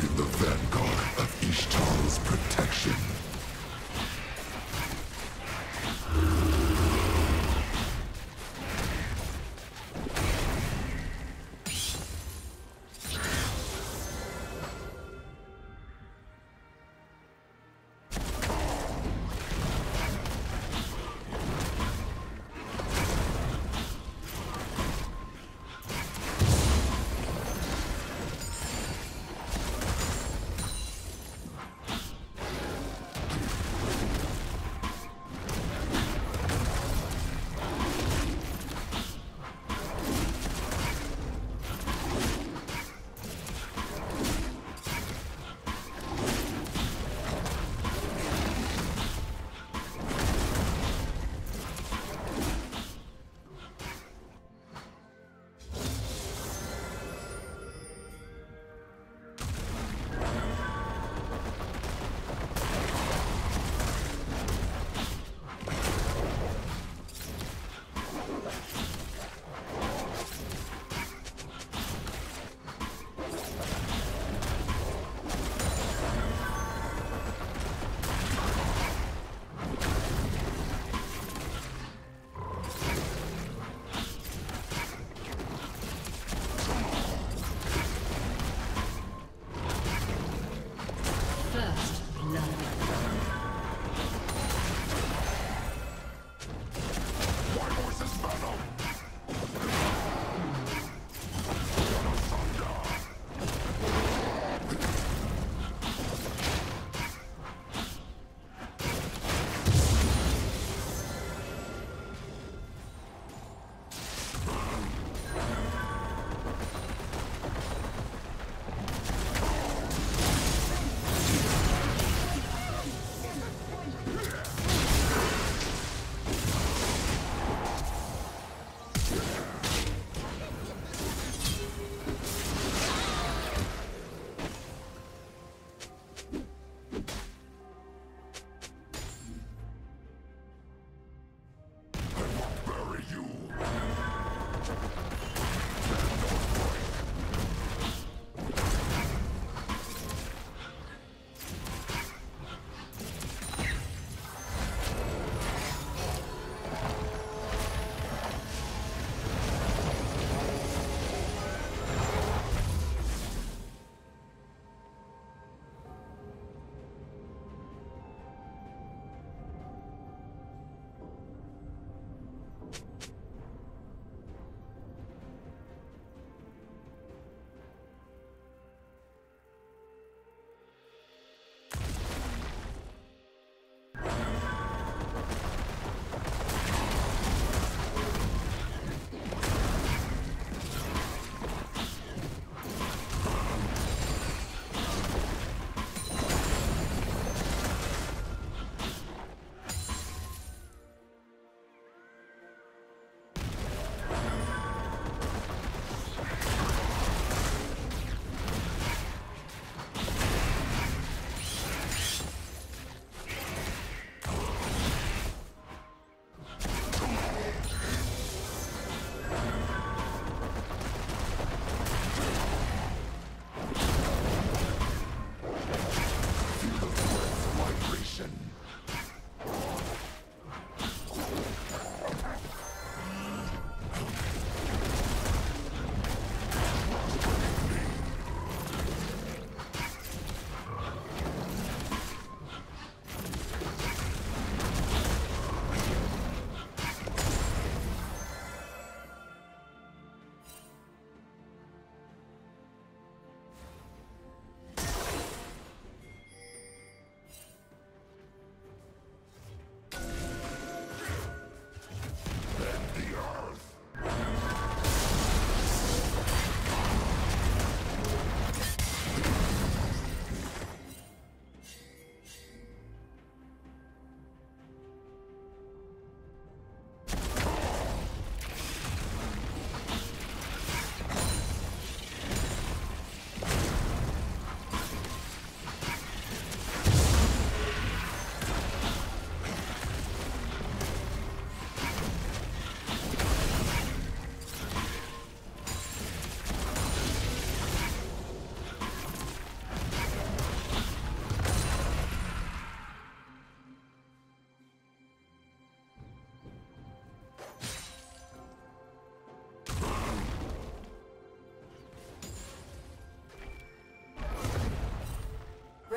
guiding the vanguard of Ishtar's protection.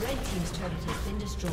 Red team's turret has been destroyed.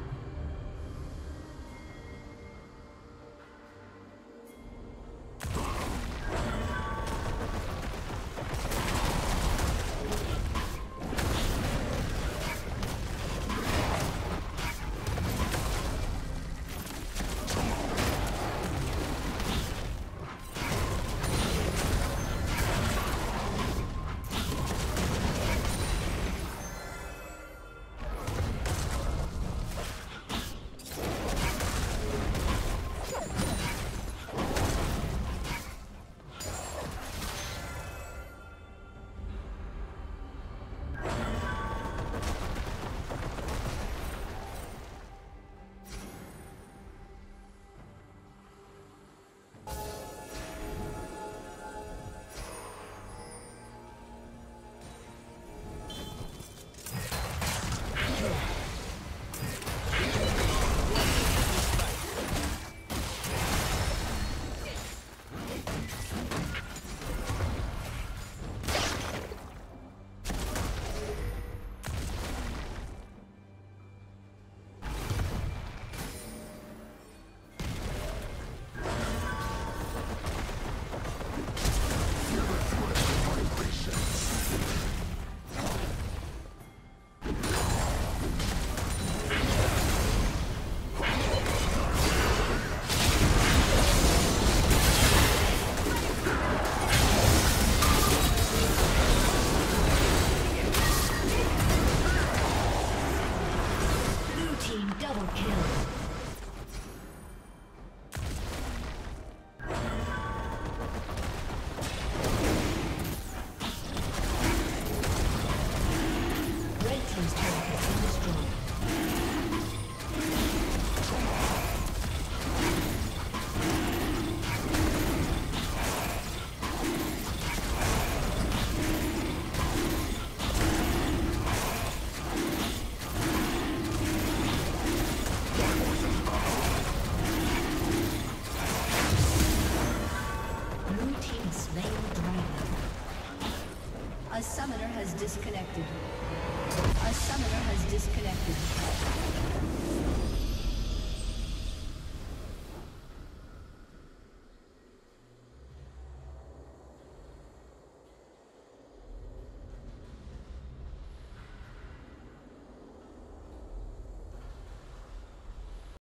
A summoner has disconnected.